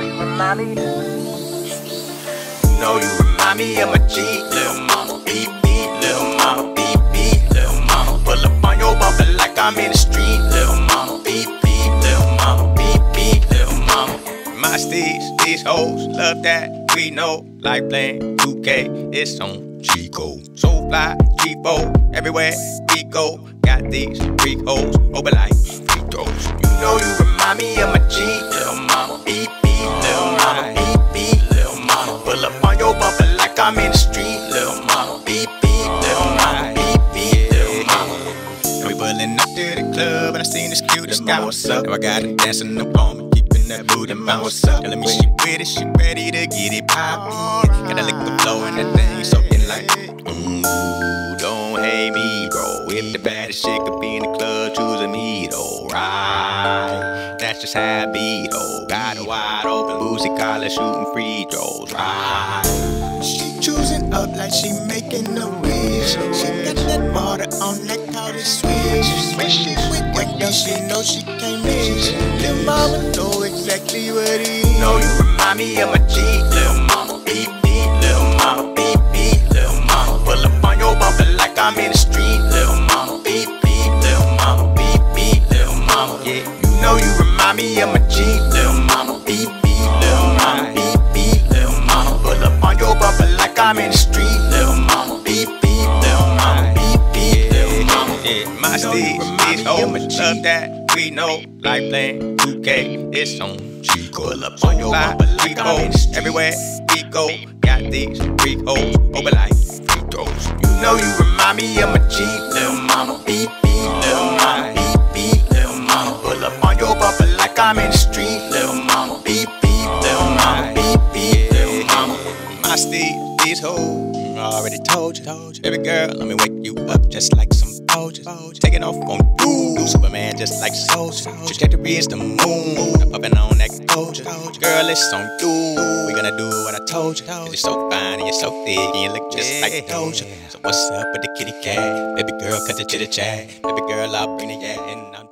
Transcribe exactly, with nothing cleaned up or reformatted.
know you remind me. You know you remind me of my G, little mama. Beep, beep, little mama. Beep, beep, little mama. Pull up on your bumper like I'm in the street, little mama. Beep, beep, little mama. Beep, beep, little mama. My steeds, these hoes, love that. We know, like playing two K, it's on Chico. So fly, cheapo, everywhere we go. Got these freak hoes, open like free throws. You know you remind me of my G, little mama. Beep, beep, little mama. Beep, beep, little mama. Pull up on your bumper like I'm in the street, little mama. Beep, beep, little mama. Beep, beep, little mama. And we pullin' up to the club, and I seen this cutest guy. What's up? Now I got it dancing up on me. That booty mouth, what's up? Let me, she with it, she ready to get it poppin'. Gotta lick the flow and that thing soaking like, ooh, don't hate me, bro. If the baddest shit could be in the club, choosing me, though, right? That's just how I be, though. Got it wide open, boozy collar, shooting free throws, right? She choosing up like she making a wish. She got that water on that powder sweet. When she with that girl, she know she can't miss. Lil' mama know exactly what it is. You know you remind me of my G, little mama. Beep, beep, little mama. Beep, beep, little mama. Pull up on your bumper like I'm in the street, little mama. Beep, beep, little mama. Beep, beep, little mama. Yeah, you know you remind me of my G, little mama. Beep, beep, little mama. Beep, beep, little mama. Pull up on your bumper like I'm in the street, little mama. Beep, beep, little mama. Beep, beep, little mama. Yeah, my steeds, these hoes, love that. We know, like playing two K, it's on Chico. Pull up on your bumper like I'm in the street. Everywhere we go, got these freak hoes, open like free throws. You know you remind me of my G, little mama. Beep, beep, little mama. Beep, beep, little mama. Pull up on your bumper like I'm in the street, little mama. Beep, beep, little mama. Beep, beep, little mama. My steed, these hoes, I already told you. Baby girl, let me wake you up just like some soldiers. Taking off on you, Superman just like soldier. Trajectory is the moon, up and on that soldier. Girl, it's on you, we gonna do what I told you. Cause you're so fine and you're so thick and you look just like Doja. So what's up with the kitty cat? Baby girl, cut the chitty chat. Baby girl, I'll bring it, yeah, and I'm